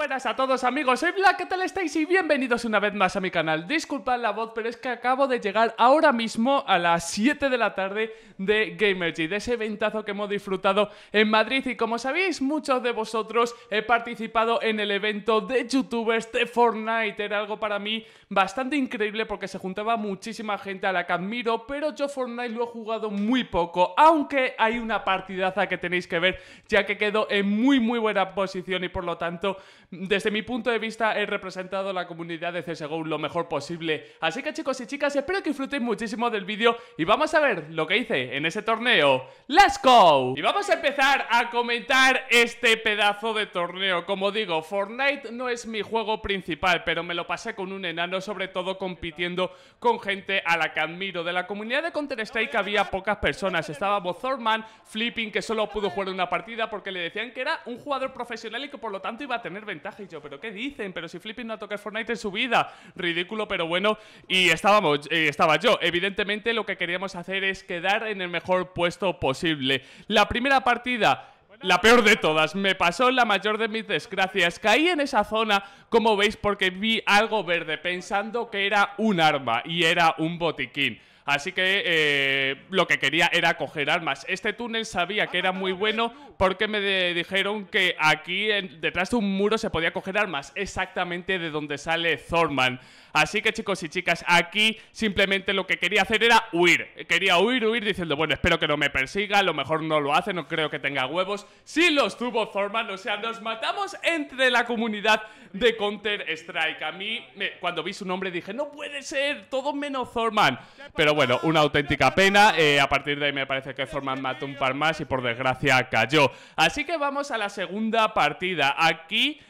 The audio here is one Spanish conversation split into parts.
buenas a todos amigos, soy Black, ¿qué tal estáis? Y bienvenidos una vez más a mi canal. Disculpad la voz, pero es que acabo de llegar ahora mismo a las 7 de la tarde de Gamergy, de ese eventazo que hemos disfrutado en Madrid. Y como sabéis, muchos de vosotros he participado en el evento de youtubers de Fortnite. Era algo para mí bastante increíble porque se juntaba muchísima gente a la que admiro, pero yo Fortnite lo he jugado muy poco, aunque hay una partidaza que tenéis que ver, ya que quedo en muy buena posición y por lo tanto, desde mi punto de vista, he representado a la comunidad de CSGO lo mejor posible. Así que chicos y chicas, espero que disfrutéis muchísimo del vídeo y vamos a ver lo que hice en ese torneo. ¡Let's go! Y vamos a empezar a comentar este pedazo de torneo. Como digo, Fortnite no es mi juego principal, pero me lo pasé con un enano, sobre todo compitiendo con gente a la que admiro. De la comunidad de Counter Strike había pocas personas. Estaba Botherman Flipping, que solo pudo jugar una partida porque le decían que era un jugador profesional y que por lo tanto iba a tener ventaja. Y yo, ¿pero qué dicen? Pero si Flipping no ha tocado Fortnite en su vida. Ridículo, pero bueno. Y estaba yo. Evidentemente lo que queríamos hacer es quedar en el mejor puesto posible. La primera partida, la peor de todas, me pasó la mayor de mis desgracias. Caí en esa zona, como veis, porque vi algo verde, pensando que era un arma y era un botiquín. Así que lo que quería era coger armas. Este túnel sabía que era muy bueno porque me dijeron que aquí detrás de un muro se podía coger armas, exactamente de donde sale Thorman. Así que chicos y chicas, aquí simplemente lo que quería hacer era huir. Quería huir diciendo, bueno, espero que no me persiga, a lo mejor no lo hace, no creo que tenga huevos. Sí los tuvo Thorman, o sea, nos matamos entre la comunidad de Counter Strike. A mí, cuando vi su nombre dije, no puede ser, todo menos Thorman. Pero bueno, una auténtica pena. A partir de ahí me parece que Thorman mató un par más y por desgracia cayó. Así que vamos a la segunda partida. Aquí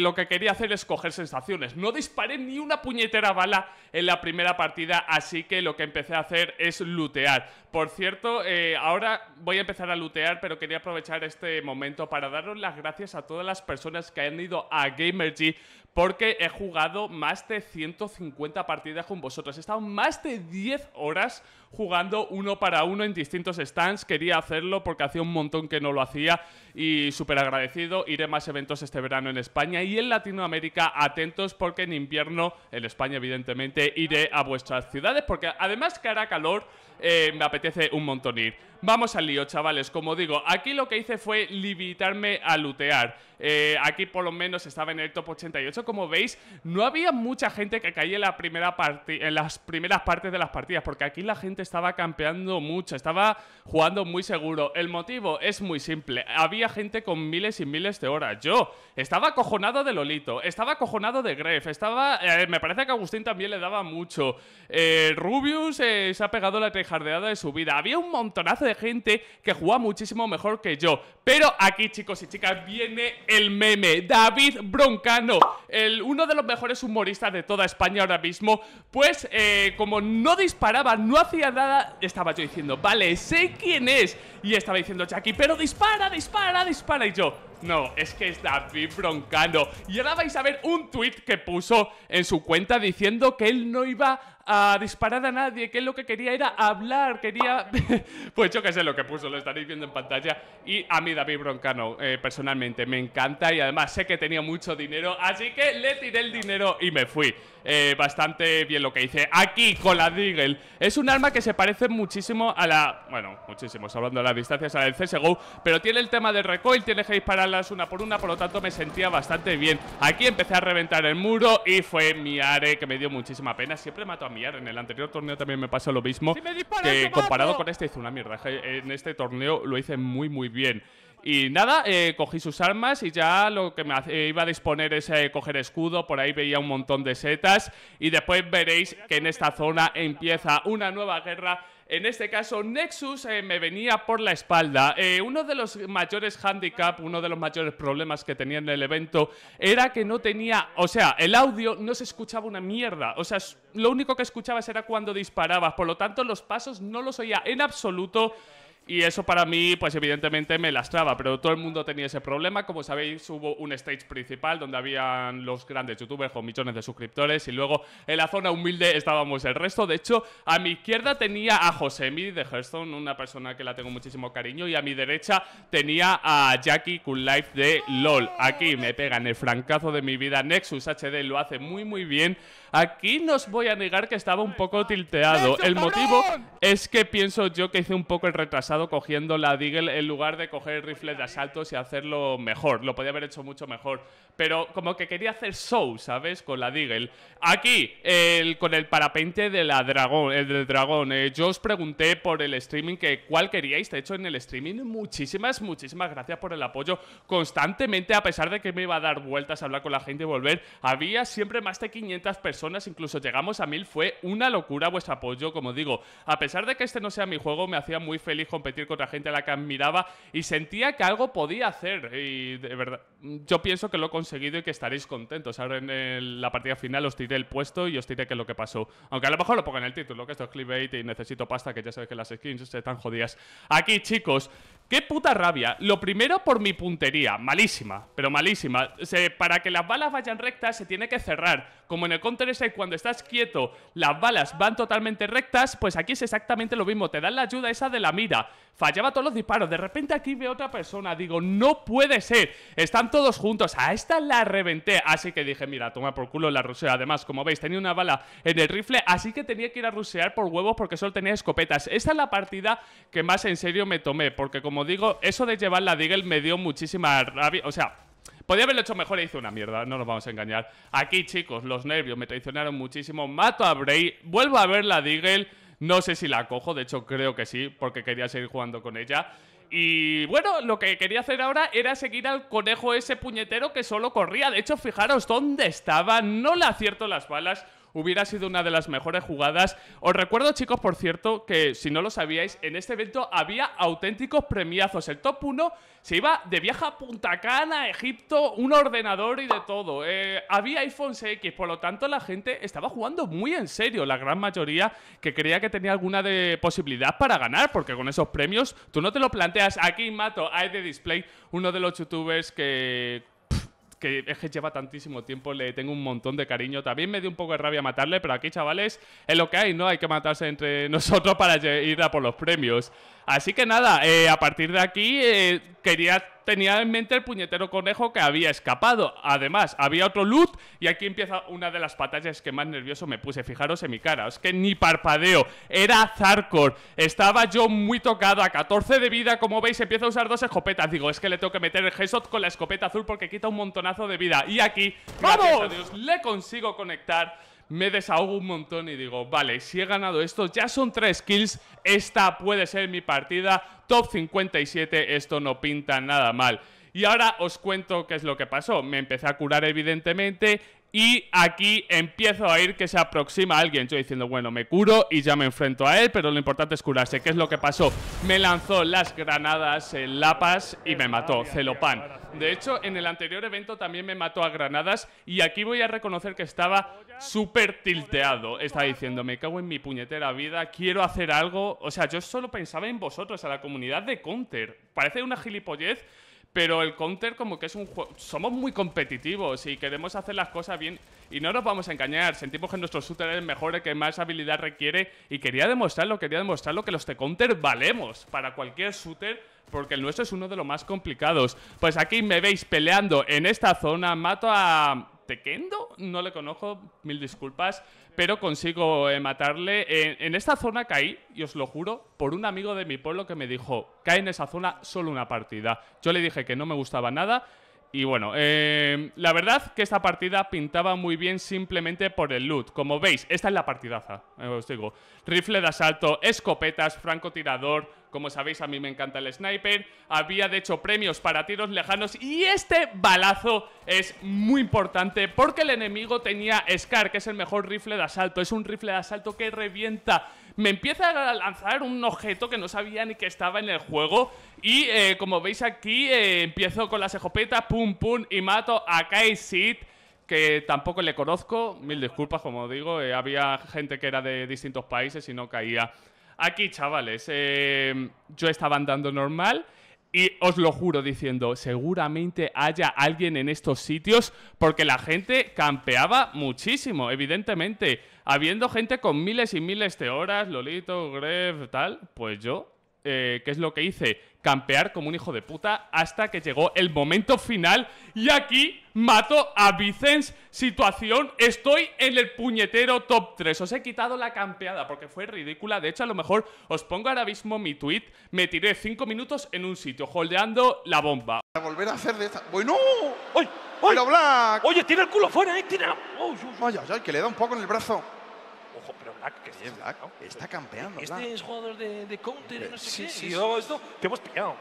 lo que quería hacer es coger sensaciones. No disparé ni una puñetera bala en la primera partida, así que lo que empecé a hacer es lootear. Por cierto, ahora voy a empezar a lootear, pero quería aprovechar este momento para daros las gracias a todas las personas que han ido a Gamergy, porque he jugado más de 150 partidas con vosotros. He estado más de 10 horas jugando uno para uno en distintos stands. Quería hacerlo porque hacía un montón que no lo hacía y súper agradecido. Iré a más eventos este verano en España y en Latinoamérica. Atentos porque en invierno, en España evidentemente, iré a vuestras ciudades porque además que hará calor, me apetece un montón ir. Vamos al lío, chavales. Como digo, aquí lo que hice fue limitarme a lootear. Aquí por lo menos estaba en el top 88. Como veis, no había mucha gente que caía en las primeras partes de las partidas, porque aquí la gente estaba campeando mucho, estaba jugando muy seguro. El motivo es muy simple. Había gente con miles y miles de horas. Yo estaba acojonado de Lolito, estaba acojonado de Grefg, estaba... me parece que Agustín también le daba mucho. Rubius se ha pegado la trijardeada de su vida. Había un montonazo de gente que jugaba muchísimo mejor que yo. Pero aquí, chicos y chicas, viene el meme. David Broncano, uno de los mejores humoristas de toda España ahora mismo. Pues como no disparaba, no hacía nada, estaba yo diciendo, vale, sé quién es. Y estaba diciendo Jackie, pero dispara. Y yo, no, es que es David Broncano. Y ahora vais a ver un tuit que puso en su cuenta diciendo que él no iba a disparar a nadie, que él lo que quería era hablar, quería... pues yo que sé lo que puso, lo estaréis viendo en pantalla. Y a mí David Broncano, personalmente, me encanta y además sé que tenía mucho dinero, así que le tiré el dinero y me fui. Bastante bien lo que hice. Aquí con la Deagle, es un arma que se parece muchísimo a la... bueno, muchísimo, hablando de las distancias, a la del CSGO, pero tiene el tema del recoil, tiene que dispararlas una, por lo tanto me sentía bastante bien. Aquí empecé a reventar el muro y fue mi are, que me dio muchísima pena. Siempre mato a mi are. En el anterior torneo también me pasó lo mismo, que comparado con este hice una mierda. En este torneo lo hice muy bien. Y nada, cogí sus armas y ya lo que me iba a disponer es coger escudo. Por ahí veía un montón de setas y después veréis que en esta zona empieza una nueva guerra. En este caso, Nexus me venía por la espalda. Uno de los mayores handicap, uno de los mayores problemas que tenía en el evento era que no tenía... o sea, el audio no se escuchaba una mierda. O sea, lo único que escuchabas era cuando disparabas. Por lo tanto, los pasos no los oía en absoluto. Y eso para mí, pues evidentemente me lastraba, pero todo el mundo tenía ese problema. Como sabéis, hubo un stage principal donde habían los grandes youtubers con millones de suscriptores y luego en la zona humilde estábamos el resto. De hecho, a mi izquierda tenía a Josemi de Hearthstone, una persona que la tengo muchísimo cariño, y a mi derecha tenía a Jackie Kunlife de LOL. Aquí me pegan el francazo de mi vida. Nexus HD lo hace muy muy bien. Aquí no os voy a negar que estaba un poco tilteado. El motivo es que pienso yo que hice un poco el retrasado cogiendo la Deagle en lugar de coger el rifle de asaltos y hacerlo mejor. Lo podía haber hecho mucho mejor, pero como que quería hacer show, ¿sabes? Con la Deagle. Aquí, con el parapente de la dragón, yo os pregunté por el streaming que cuál queríais. De hecho, en el streaming muchísimas gracias por el apoyo constantemente, a pesar de que me iba a dar vueltas a hablar con la gente y volver. Había siempre más de 500 personas, incluso llegamos a 1000. Fue una locura vuestro apoyo, como digo. A pesar de que este no sea mi juego, me hacía muy feliz competir contra gente a la que admiraba y sentía que algo podía hacer, y de verdad, yo pienso que lo he conseguido y que estaréis contentos. Ahora en la partida final os tiré el puesto y os diré qué es lo que pasó, aunque a lo mejor lo ponga en el título, que esto es clickbait y necesito pasta, que ya sabéis que las skins se están jodidas. Aquí, chicos, qué puta rabia. Lo primero por mi puntería, malísima, pero malísima. Para que las balas vayan rectas se tiene que cerrar. Como en el Counter ese, cuando estás quieto, las balas van totalmente rectas, pues aquí es exactamente lo mismo. Te dan la ayuda esa de la mira. Fallaba todos los disparos. De repente aquí veo otra persona. Digo, no puede ser. Están todos juntos. A esta la reventé. Así que dije, mira, toma por culo, la ruseo. Además, como veis, tenía una bala en el rifle, así que tenía que ir a rusear por huevos porque solo tenía escopetas. Esta es la partida que más en serio me tomé, porque como digo, eso de llevar la Deagle me dio muchísima rabia. O sea, podía haberlo hecho mejor e hice una mierda, no nos vamos a engañar. Aquí, chicos, los nervios me traicionaron muchísimo. Mato a Bray, vuelvo a ver la Deagle. No sé si la cojo, de hecho creo que sí, porque quería seguir jugando con ella. Y bueno, lo que quería hacer ahora era seguir al conejo ese puñetero que solo corría. De hecho, fijaros dónde estaba, no le acierto las balas. Hubiera sido una de las mejores jugadas. Os recuerdo, chicos, por cierto, que si no lo sabíais, en este evento había auténticos premiazos. El top 1 se iba de viaje a Punta Cana, Egipto, un ordenador y de todo. Había iPhone X, por lo tanto la gente estaba jugando muy en serio. La gran mayoría que creía que tenía alguna posibilidad para ganar, porque con esos premios tú no te lo planteas. Aquí mato a Display, uno de los youtubers que es que lleva tantísimo tiempo, le tengo un montón de cariño. También me dio un poco de rabia matarle, pero aquí, chavales, es lo que hay, ¿no? Hay que matarse entre nosotros para ir a por los premios. Así que nada, a partir de aquí tenía en mente el puñetero conejo que había escapado. Además, había otro loot y aquí empieza una de las batallas que más nervioso me puse. Fijaros en mi cara, es que ni parpadeo. Era Zarkor, estaba yo muy tocado, a 14 de vida. Como veis, empieza a usar dos escopetas. Digo, es que le tengo que meter el headshot con la escopeta azul porque quita un montonazo de vida. Y aquí, gracias a Dios, le consigo conectar. Me desahogo un montón y digo, vale, si he ganado esto, ya son 3 kills. Esta puede ser mi partida. Top 57, esto no pinta nada mal. Y ahora os cuento qué es lo que pasó. Me empecé a curar, evidentemente, y aquí empiezo a ir que se aproxima alguien. Yo diciendo, bueno, me curo y ya me enfrento a él, pero lo importante es curarse. ¿Qué es lo que pasó? Me lanzó las granadas en Lapas y me mató, celopan. De hecho, en el anterior evento también me mató a granadas y aquí voy a reconocer que estaba súper tilteado. Estaba diciendo, me cago en mi puñetera vida, quiero hacer algo. O sea, yo solo pensaba en vosotros, a la comunidad de Counter. Parece una gilipollez, pero el Counter como que es un juego. Somos muy competitivos y queremos hacer las cosas bien. Y no nos vamos a engañar, sentimos que nuestro shooter es mejor, que más habilidad requiere. Y quería demostrarlo que los de Counter valemos para cualquier shooter, porque el nuestro es uno de los más complicados. Pues aquí me veis peleando en esta zona. Mato a Tequendo, no le conozco, mil disculpas, pero consigo matarle. En esta zona caí, y os lo juro, por un amigo de mi pueblo que me dijo, cae en esa zona solo una partida. Yo le dije que no me gustaba nada. Y bueno, la verdad que esta partida pintaba muy bien simplemente por el loot. Como veis, esta es la partidaza, os digo. Rifle de asalto, escopetas, francotirador. Como sabéis, a mí me encanta el sniper. Había, de hecho, premios para tiros lejanos. Y este balazo es muy importante porque el enemigo tenía Scar, que es el mejor rifle de asalto. Es un rifle de asalto que revienta. Me empieza a lanzar un objeto que no sabía ni que estaba en el juego. Y como veis aquí, empiezo con las escopetas, pum pum, y mato a Kai Sid, que tampoco le conozco, mil disculpas, como digo, había gente que era de distintos países y no caía. Aquí, chavales, yo estaba andando normal y os lo juro diciendo, seguramente haya alguien en estos sitios porque la gente campeaba muchísimo, evidentemente. Habiendo gente con miles y miles de horas, Lolito, Grefg, tal, pues yo... ¿qué es lo que hice? Campear como un hijo de puta hasta que llegó el momento final y aquí mato a Vicens. Situación, estoy en el puñetero top 3. Os he quitado la campeada porque fue ridícula. De hecho, a lo mejor os pongo ahora mismo mi tweet. Me tiré 5 minutos en un sitio, holdeando la bomba. A volver a hacer de esta... ¡Bueno! ¡Ay! ¡Ay! Black. Oye, tiene el culo fuera, ¿eh? Tiene... ¡Uy, uy! Vaya, ya, que le da un poco en el brazo. Ojo, pero Black, que sí, es Black, ¿no? Está campeando. Este Black es jugador de Counter, no sé sí, qué. Sí, sí, oh, esto. Te hemos pillado.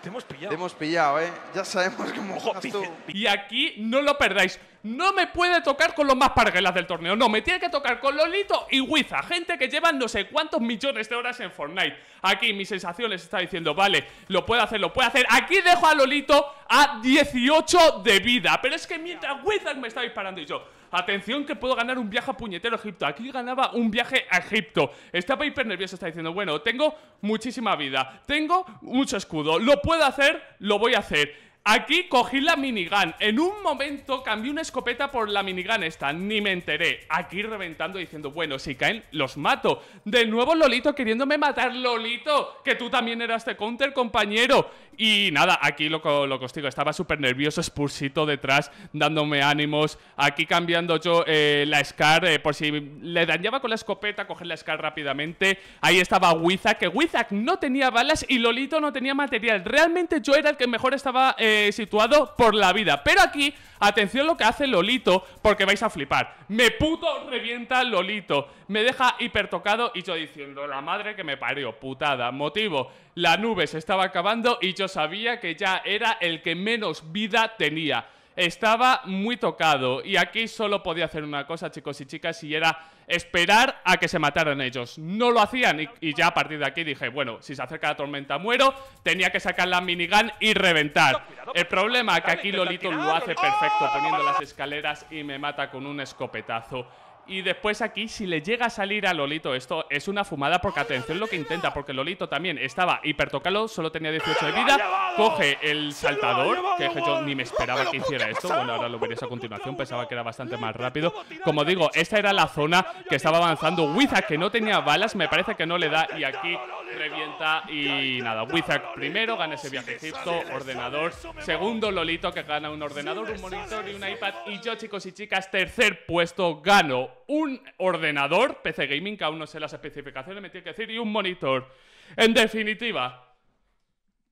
Te hemos pillado. Te hemos pillado, ¿eh? Ya sabemos cómo juegas tú. Y aquí no lo perdáis. No me puede tocar con los más parguelas del torneo. No, me tiene que tocar con Lolito y Wiza. Gente que llevan no sé cuántos millones de horas en Fortnite. Aquí mi sensación les está diciendo, vale, lo puedo hacer, lo puedo hacer. Aquí dejo a Lolito a 18 de vida. Pero es que mientras Wiza me está disparando y yo... Atención que puedo ganar un viaje a puñetero Egipto. Aquí ganaba un viaje a Egipto. Estaba hiper nervioso, está diciendo, bueno, tengo muchísima vida, tengo mucho escudo, lo puedo hacer, lo voy a hacer. Aquí cogí la minigun. En un momento cambié una escopeta por la minigun esta. Ni me enteré. Aquí reventando diciendo, bueno, si caen, los mato. De nuevo Lolito queriéndome matar. Lolito, que tú también eras de Counter, compañero. Y nada, aquí lo constigo. Estaba súper nervioso. Spursito detrás, dándome ánimos. Aquí cambiando yo la Scar. Por si le dañaba con la escopeta, coger la Scar rápidamente. Ahí estaba Wizak, que Wizak no tenía balas y Lolito no tenía material. Realmente yo era el que mejor estaba... situado por la vida, pero aquí atención lo que hace Lolito, porque vais a flipar. Me puto revienta Lolito, me deja hipertocado y yo diciendo, la madre que me parió, putada. Motivo, la nube se estaba acabando y yo sabía que ya era el que menos vida tenía. Estaba muy tocado y aquí solo podía hacer una cosa, chicos y chicas, y era esperar a que se mataran ellos. No lo hacían y ya a partir de aquí dije, bueno, si se acerca la tormenta muero. Tenía que sacar la minigun y reventar. El problema es que aquí Lolito lo hace perfecto, poniendo las escaleras y me mata con un escopetazo. Y después aquí, si le llega a salir a Lolito esto, es una fumada, porque atención lo que intenta, porque Lolito también estaba hipertocado, solo tenía 18 de vida. Coge el saltador, que yo ni me esperaba que hiciera esto. Bueno, ahora lo veréis a continuación, pensaba que era bastante más rápido. Como digo, esta era la zona que estaba avanzando Wizak, que no tenía balas, me parece que no le da. Y aquí revienta y nada, Wizak primero gana ese viaje a Egipto, ordenador. Segundo, Lolito, que gana un ordenador, un monitor y un iPad. Y yo, chicos y chicas, tercer puesto, gano un ordenador, PC Gaming, que aún no sé las especificaciones, me tiene que decir, y un monitor. En definitiva,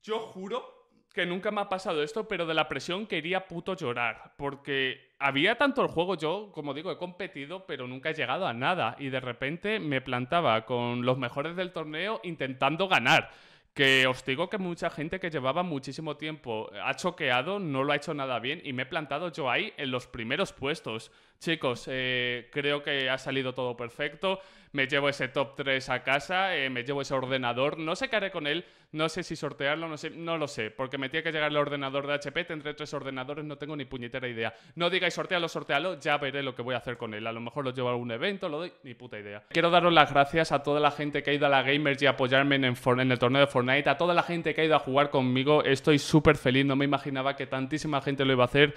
yo juro que nunca me ha pasado esto, pero de la presión quería puto llorar, porque había tanto el juego, yo, como digo, he competido, pero nunca he llegado a nada, y de repente me plantaba con los mejores del torneo intentando ganar. Que os digo que mucha gente que llevaba muchísimo tiempo ha choqueado, no lo ha hecho nada bien y me he plantado yo ahí en los primeros puestos. Chicos, creo que ha salido todo perfecto. Me llevo ese top 3 a casa, me llevo ese ordenador. No sé qué haré con él, no sé si sortearlo, no lo sé. Porque me tiene que llegar el ordenador de HP, tendré 3 ordenadores, no tengo ni puñetera idea. No digáis sortealo, sortealo, ya veré lo que voy a hacer con él. A lo mejor lo llevo a algún evento, lo doy, ni puta idea. Quiero daros las gracias a toda la gente que ha ido a la Gamergy a apoyarme en el torneo de Fortnite, a toda la gente que ha ido a jugar conmigo. Estoy súper feliz, no me imaginaba que tantísima gente lo iba a hacer.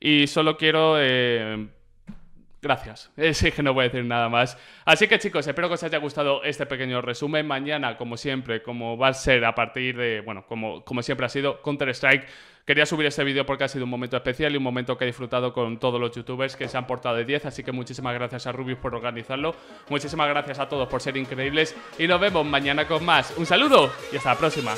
Y solo quiero... gracias, sí que no voy a decir nada más. Así que chicos, espero que os haya gustado este pequeño resumen. Mañana, como siempre, como va a ser a partir de... Bueno, como siempre ha sido, Counter-Strike. Quería subir este vídeo porque ha sido un momento especial y un momento que he disfrutado con todos los youtubers que se han portado de 10. Así que muchísimas gracias a Rubius por organizarlo. Muchísimas gracias a todos por ser increíbles. Y nos vemos mañana con más. Un saludo y hasta la próxima.